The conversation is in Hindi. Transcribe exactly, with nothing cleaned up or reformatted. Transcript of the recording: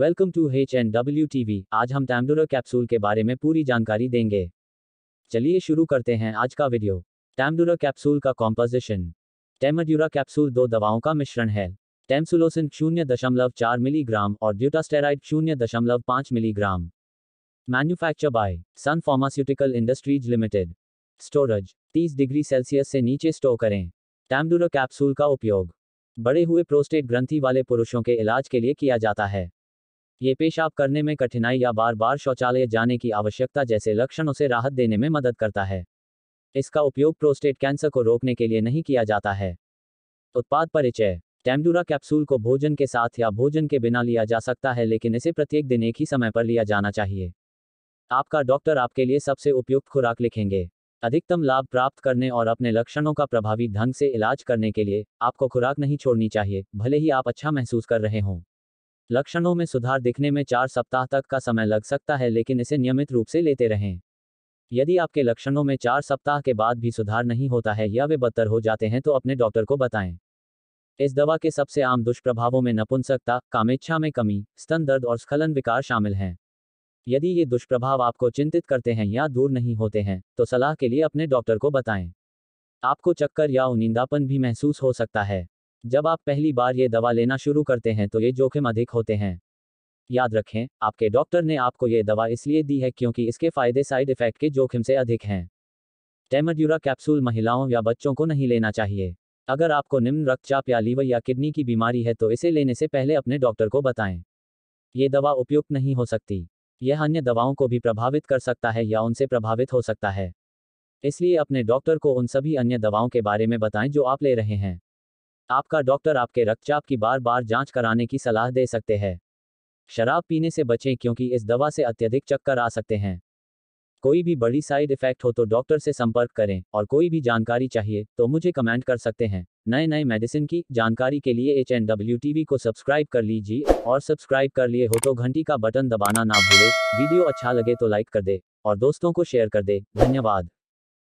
Welcome to H N W TV. आज हम ताम्दुरा कैप्सूल के बारे में पूरी जानकारी देंगे। चलिए शुरू करते हैं आज का वीडियो। ताम्दुरा कैप्सूल का कॉम्पोजिशन। ताम्दुरा कैप्सूल दो दवाओं का मिश्रण है। टैमसुलोसिन शून्य दशमलव चार मिलीग्राम और ड्यूटास्टेराइड शून्य दशमलव पाँच milligram. Manufacture by Sun pharmaceutical industries limited. Storage तीस डिग्री सेल्सियस से नीचे स्टोर करें। ताम्दुरा कैप्सूल का उपयोग बढ़े हुए प्रोस्टेट ग्रंथि वाले पुरुषों के इलाज के लिए किया जाता है। ये पेशाब करने में कठिनाई या बार बार शौचालय जाने की आवश्यकता जैसे लक्षणों से राहत देने में मदद करता है। इसका उपयोग प्रोस्टेट कैंसर को रोकने के लिए नहीं किया जाता है। उत्पाद परिचय। ताम्दुरा कैप्सूल को भोजन के साथ या भोजन के बिना लिया जा सकता है, लेकिन इसे प्रत्येक दिन एक ही समय पर लिया जाना चाहिए। आपका डॉक्टर आपके लिए सबसे उपयुक्त खुराक लिखेंगे। अधिकतम लाभ प्राप्त करने और अपने लक्षणों का प्रभावी ढंग से इलाज करने के लिए आपको खुराक नहीं छोड़नी चाहिए, भले ही आप अच्छा महसूस कर रहे हों। लक्षणों में सुधार दिखने में चार सप्ताह तक का समय लग सकता है, लेकिन इसे नियमित रूप से लेते रहें। यदि आपके लक्षणों में चार सप्ताह के बाद भी सुधार नहीं होता है या वे बदतर हो जाते हैं तो अपने डॉक्टर को बताएं। इस दवा के सबसे आम दुष्प्रभावों में नपुंसकता, कामेच्छा में कमी, स्तन दर्द और स्खलन विकार शामिल हैं। यदि ये दुष्प्रभाव आपको चिंतित करते हैं या दूर नहीं होते हैं तो सलाह के लिए अपने डॉक्टर को बताएं। आपको चक्कर या उनींदापन भी महसूस हो सकता है। जब आप पहली बार ये दवा लेना शुरू करते हैं तो ये जोखिम अधिक होते हैं। याद रखें, आपके डॉक्टर ने आपको ये दवा इसलिए दी है क्योंकि इसके फायदे साइड इफेक्ट के जोखिम से अधिक हैं। ताम्दुरा कैप्सूल महिलाओं या बच्चों को नहीं लेना चाहिए। अगर आपको निम्न रक्तचाप या लीवर या किडनी की बीमारी है तो इसे लेने से पहले अपने डॉक्टर को बताएं। ये दवा उपयुक्त नहीं हो सकती। यह अन्य दवाओं को भी प्रभावित कर सकता है या उनसे प्रभावित हो सकता है, इसलिए अपने डॉक्टर को उन सभी अन्य दवाओं के बारे में बताएं जो आप ले रहे हैं। आपका डॉक्टर आपके रक्तचाप की बार बार जांच कराने की सलाह दे सकते हैं। शराब पीने से बचें क्योंकि इस दवा से अत्यधिक चक्कर आ सकते हैं। कोई भी बड़ी साइड इफेक्ट हो तो डॉक्टर से संपर्क करें, और कोई भी जानकारी चाहिए तो मुझे कमेंट कर सकते हैं। नए नए मेडिसिन की जानकारी के लिए एच एन डब्ल्यू टीवी को सब्सक्राइब कर लीजिए, और सब्सक्राइब कर लिए हो तो घंटी का बटन दबाना ना भूलें। वीडियो अच्छा लगे तो लाइक कर दे और दोस्तों को शेयर कर दे। धन्यवाद।